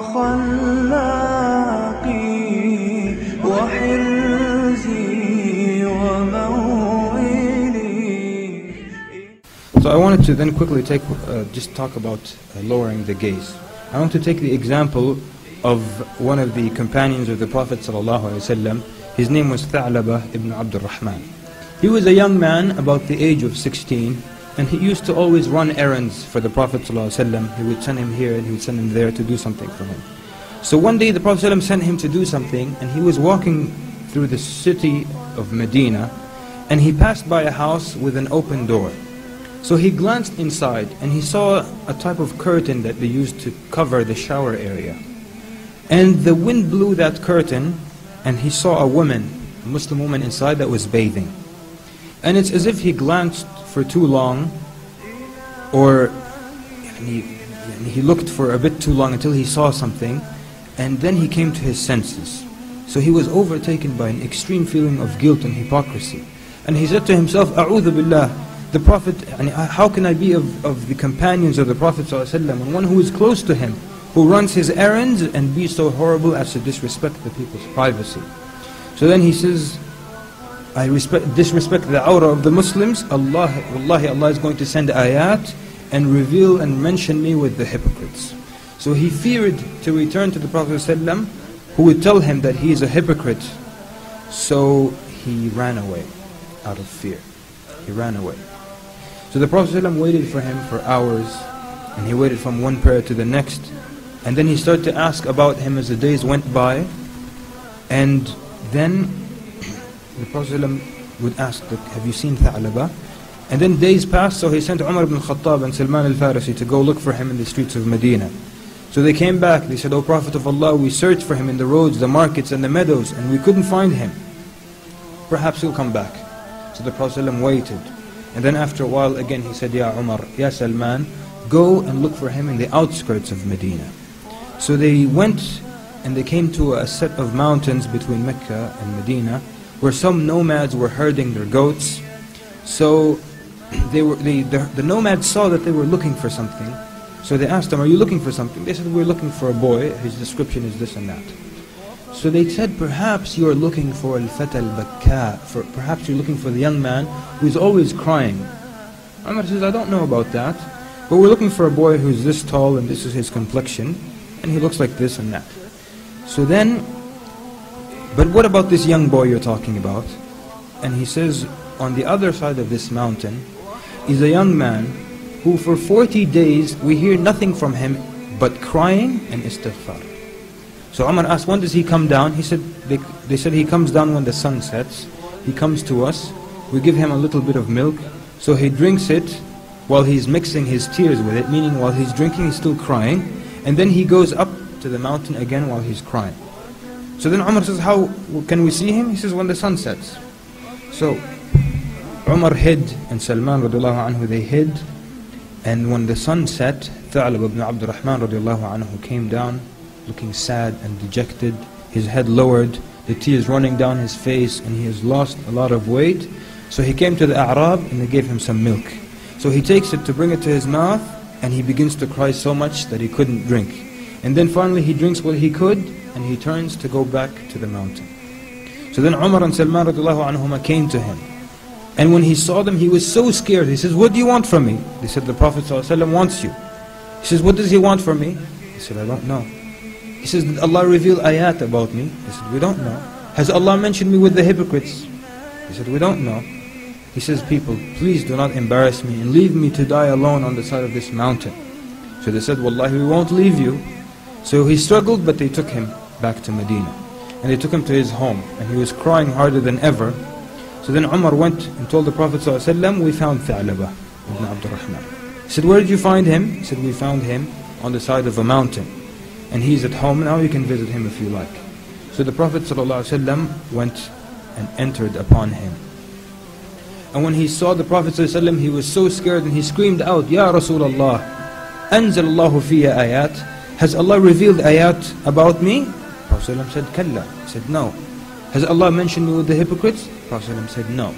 وخلاقي وحرزي وموئلي. So I wanted to then quickly take, just talk about lowering the gaze. I want to take the example of one of the companions of the Prophet ﷺ. His name was Tha'laba ibn Abdurrahman. He was a young man about the age of 16, and he used to always run errands for the Prophet ﷺ. He would send him here and he would send him there to do something for him. So one day the Prophet ﷺ sent him to do something, and he was walking through the city of Medina, and he passed by a house with an open door. So he glanced inside and he saw a type of curtain that they used to cover the shower area. And the wind blew that curtain, and he saw a woman, a Muslim woman inside, that was bathing. And it's as if he glanced for too long, or he looked for a bit too long until he saw something, and then he came to his senses. So he was overtaken by an extreme feeling of guilt and hypocrisy. And he said to himself, "A'udhu billah, the Prophet, how can I be of the companions of the Prophet ﷺ, and one who is close to him, who runs his errands, and be so horrible as to disrespect the people's privacy?" So then he says, "I disrespect the awrah of the Muslims. Allah, wallahi, Allah is going to send ayat and reveal and mention me with the hypocrites." So he feared to return to the Prophet ﷺ, who would tell him that he is a hypocrite. So he ran away out of fear. He ran away. So the Prophet ﷺ waited for him for hours, and he waited from one prayer to the next, and then he started to ask about him as the days went by. And then the Prophet ﷺ would ask, "Have you seen Tha'laba?" And then days passed, so he sent 'Umar ibn Khattab and Salman al-Farisi to go look for him in the streets of Medina. So they came back, they said, "O Prophet of Allah, we searched for him in the roads, the markets and the meadows, and we couldn't find him. Perhaps he'll come back." So the Prophet ﷺ waited. And then after a while again he said, "Ya Umar, Ya Salman, go and look for him in the outskirts of Medina." So they went and they came to a set of mountains between Mecca and Medina, where some nomads were herding their goats. So the nomads saw that they were looking for something. So they asked them, "Are you looking for something?" They said, "We're looking for a boy, his description is this and that." So they said, "Perhaps you're looking for al-fata al-bakka, perhaps you're looking for the young man who's always crying." Umar says, "I don't know about that, but we're looking for a boy who's this tall and this is his complexion, and he looks like this and that." So then, "But what about this young boy you're talking about?" And he says, "On the other side of this mountain is a young man who for 40 days we hear nothing from him but crying and istighfar." So Umar asked, "When does he come down?" He said, they said, "He comes down when the sun sets. He comes to us, we give him a little bit of milk, so he drinks it while he's mixing his tears with it," meaning while he's drinking he's still crying, and then he goes up to the mountain again while he's crying. So then Umar says, "How can we see him?" He says, "When the sun sets." So Umar hid, and Salman radiallahu anhu, they hid, and when the sun set, Tha'laba ibn Abdurrahman radiallahu anhu came down, looking sad and dejected, his head lowered, the tears running down his face, and he has lost a lot of weight. So he came to the A'rab and they gave him some milk. So he takes it to bring it to his mouth, and he begins to cry so much that he couldn't drink. And then finally he drinks what he could, and he turns to go back to the mountain. So then Umar and Salman radiallahu anhuma came to him, and when he saw them he was so scared. He says, "What do you want from me?" They said, "The Prophet ﷺ wants you." He says, "What does he want from me?" He said, "I don't know." He says, "Did Allah reveal ayat about me?" He said, "We don't know." "Has Allah mentioned me with the hypocrites?" He said, "We don't know." He says, "People, please do not embarrass me and leave me to die alone on the side of this mountain." So they said, "Wallahi, we won't leave you." So he struggled, but they took him back to Medina. And they took him to his home, and he was crying harder than ever. So then Umar went and told the Prophet ﷺ, "We found Tha'laba ibn Abdurrahman." He said, "Where did you find him?" He said, "We found him on the side of a mountain. And he's at home now, you can visit him if you like." So the Prophet ﷺ went and entered upon him. And when he saw the Prophet ﷺ, he was so scared and he screamed out, "Ya Rasulullah, anzal Allahu fiya ayat, has Allah revealed ayat about me?" The Prophet ﷺ said, "Kalla," he said, "No." "Has Allah mentioned me with the hypocrites?" The Prophet ﷺ said, "No."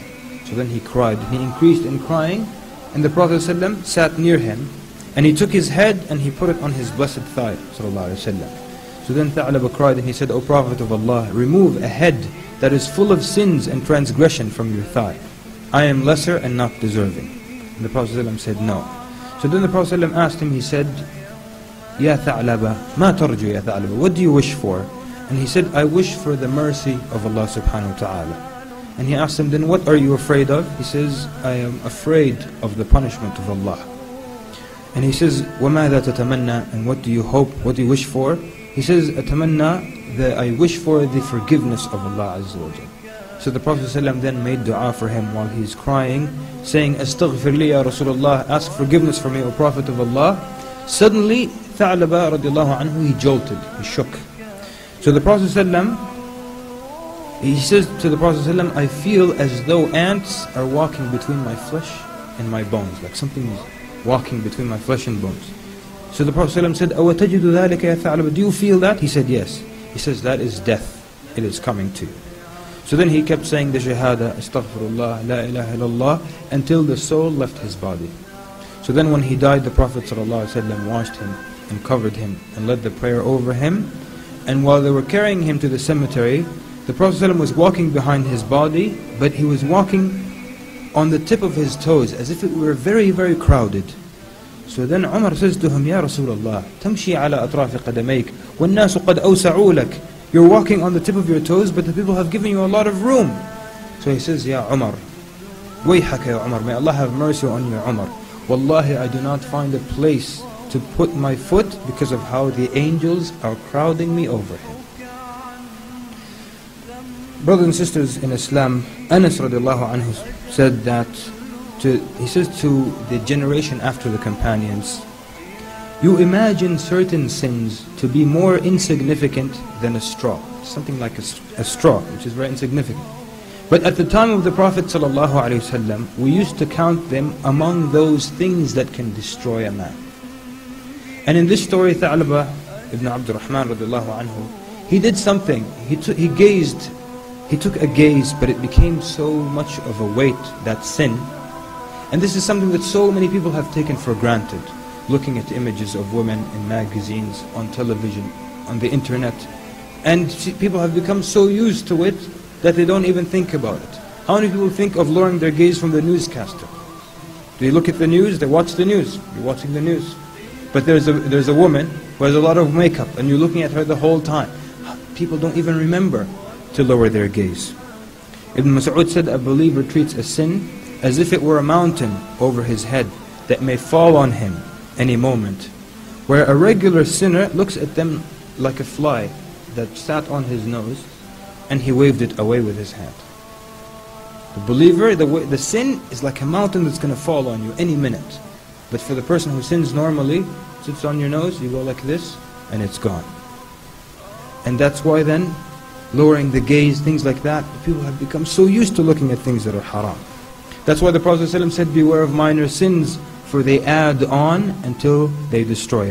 So then he cried, and he increased in crying, and the Prophet ﷺ sat near him, and he took his head and he put it on his blessed thigh, sallallahu alayhi wa sallam. So then Tha'laba cried and he said, O Prophet of Allah, remove a head that is full of sins and transgression from your thigh. I am lesser and not deserving. And the Prophet ﷺ said, no. So then the Prophet ﷺ asked him, he said, Ya Tha'laba, ma tarju ya Tha'laba, what do you wish for? And he said, I wish for the mercy of Allah subhanahu wa ta'ala. And he asked him, then what are you afraid of? He says, I am afraid of the punishment of Allah. And he says, وَمَاذَا تَتَمَنَّى, and what do you hope, what do you wish for? He says, أَتَمَنَّى, that I wish for the forgiveness of Allah Azza wa Jal. So the Prophet ﷺ then made dua for him while he's crying, saying, أَسْتَغْفِرْ لِي يَا رَسُولَ اللَّهِ, ask forgiveness for me, O Prophet of Allah. Suddenly, Tha'laba radiallahu anhu, he jolted, he shook. So the Prophet ﷺ, he says to the Prophet ﷺ, I feel as though ants are walking between my flesh and my bones, like something is walking between my flesh and bones. So the Prophet ﷺ said, أَوَتَجِدُ ذَلِكَ يَا ثَعْلَبَ, do you feel that? He said, yes. He says, that is death. It is coming to you. So then he kept saying the shahada, astaghfirullah, la ilaha illallah, until the soul left his body. So then when he died, the Prophet ﷺ washed him and covered him and led the prayer over him. And while they were carrying him to the cemetery, the Prophet ﷺ was walking behind his body, but he was walking on the tip of his toes, as if it were very, very crowded. So then Umar says to him, Ya Rasulullah, tamshi ala atrafi qadamayk, wannasu qad awsa'u lak. You're walking on the tip of your toes, but the people have given you a lot of room. So he says, Ya Umar, wayhaka ya Umar, may Allah have mercy on you, Umar. Wallahi, I do not find a place to put my foot because of how the angels are crowding me over him. Brothers and sisters in Islam, Anas radiallahu anhu said that, he says to the generation after the companions, you imagine certain sins to be more insignificant than a straw, something like a straw, which is very insignificant. But at the time of the Prophet ﷺ, we used to count them among those things that can destroy a man. And in this story, Tha'laba ibn Abdurrahman radiallahu anhu, he did something, he took a gaze, but it became so much of a weight, that sin. And this is something that so many people have taken for granted, looking at images of women in magazines, on television, on the internet. And people have become so used to it that they don't even think about it. How many people think of lowering their gaze from the newscaster? They look at the news, they watch the news, you're watching the news. But there's a woman who has a lot of makeup and you're looking at her the whole time. People don't even remember to lower their gaze. Ibn Mas'ud said, a believer treats a sin as if it were a mountain over his head that may fall on him any moment, where a regular sinner looks at them like a fly that sat on his nose and he waved it away with his hand. The believer, the sin is like a mountain that's going to fall on you any minute. But for the person who sins normally, sits on your nose, you go like this and it's gone. And that's why then, lowering the gaze, things like that, people have become so used to looking at things that are haram. That's why the Prophet ﷺ said, beware of minor sins, for they add on until they destroy